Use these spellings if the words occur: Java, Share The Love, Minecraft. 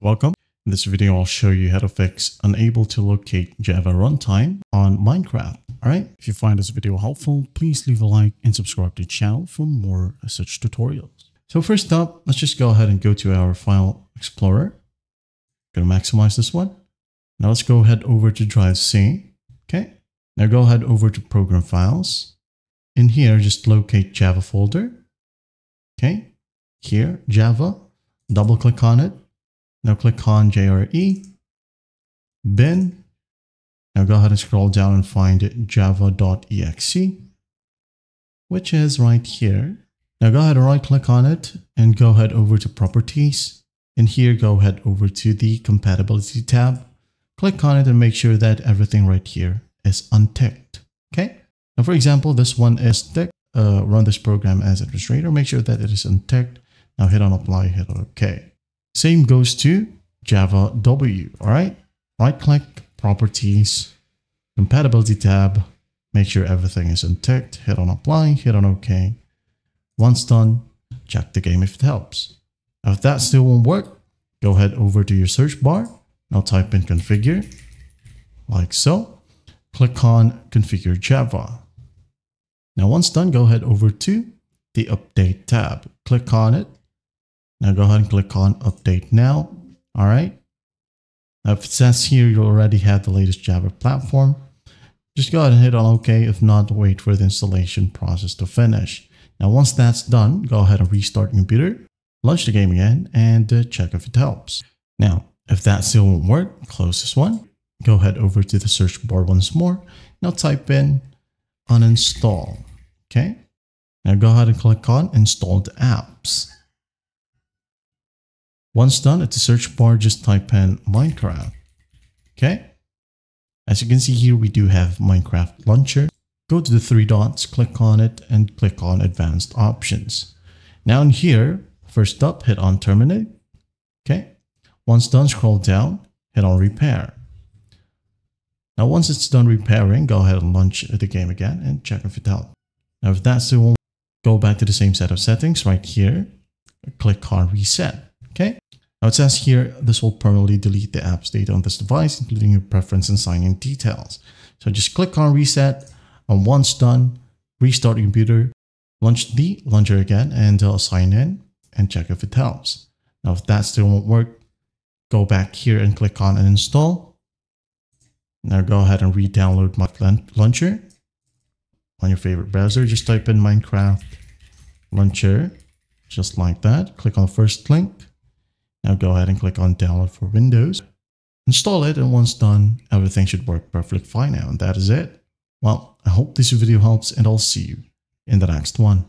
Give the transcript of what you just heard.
Welcome. In this video, I'll show you how to fix unable to locate Java runtime on Minecraft. All right. If you find this video helpful, please leave a like and subscribe to the channel for more such tutorials. So first up, let's just go ahead and go to our file explorer. Going to maximize this one. Now let's go ahead over to drive C. Okay. Now go ahead over to program files. In here, just locate Java folder. Okay. Here, Java, double click on it. Now click on JRE, bin. Now go ahead and scroll down and find java.exe, which is right here. Now go ahead and right click on it and go ahead over to properties. And here, go ahead over to the compatibility tab. Click on it and make sure that everything right here is unticked. Okay. Now, for example, this one is ticked. Run this program as administrator. Make sure that it is unticked. Now hit on apply, hit on OK. Same goes to Java W, all right? Right-click, Properties, Compatibility tab, make sure everything is unticked, hit on Apply, hit on OK. Once done, check the game if it helps. Now, if that still won't work, go ahead over to your search bar. Now type in Configure, like so. Click on Configure Java. Now, once done, go ahead over to the Update tab. Click on it. Now go ahead and click on update now. All right. Now if it says here, you already have the latest Java platform. Just go ahead and hit on OK. If not, wait for the installation process to finish. Now, once that's done, go ahead and restart your computer, launch the game again, and check if it helps. Now, if that still won't work, close this one. Go ahead over to the search bar once more. Now type in uninstall. Okay. Now go ahead and click on installed apps. Once done, at the search bar, just type in Minecraft. Okay. As you can see here, we do have Minecraft launcher. Go to the three dots, click on it, and click on advanced options. Now in here, first up, hit on terminate. Okay. Once done, scroll down, hit on repair. Now, once it's done repairing, go ahead and launch the game again and check if it helps. Now, if that's the one, go back to the same set of settings right here. Click on reset. Okay. Now it says here, this will permanently delete the app's data on this device, including your preference and sign-in details. So just click on reset, and once done, restart your computer, launch the launcher again, and sign in and check if it helps. Now, if that still won't work, go back here and click on uninstall. Now go ahead and re-download my launcher on your favorite browser. Just type in Minecraft launcher, just like that. Click on the first link. Now go ahead and click on download for Windows, install it, and once done, everything should work perfectly fine now. And that is it. Well, I hope this video helps, and I'll see you in the next one.